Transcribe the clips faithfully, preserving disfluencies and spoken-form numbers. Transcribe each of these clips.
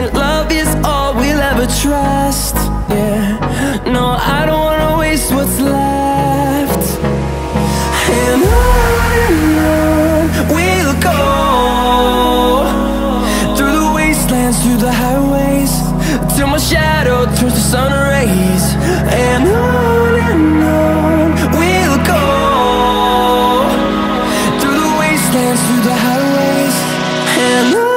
and love is all we'll ever trust. Yeah, no, I don't wanna waste what's left. And on and on we'll go, through the wastelands, through the highways, till my shadow turns to sun rays. And on and on we'll go, through the wastelands, through the highways, and on.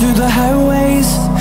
Through the highways,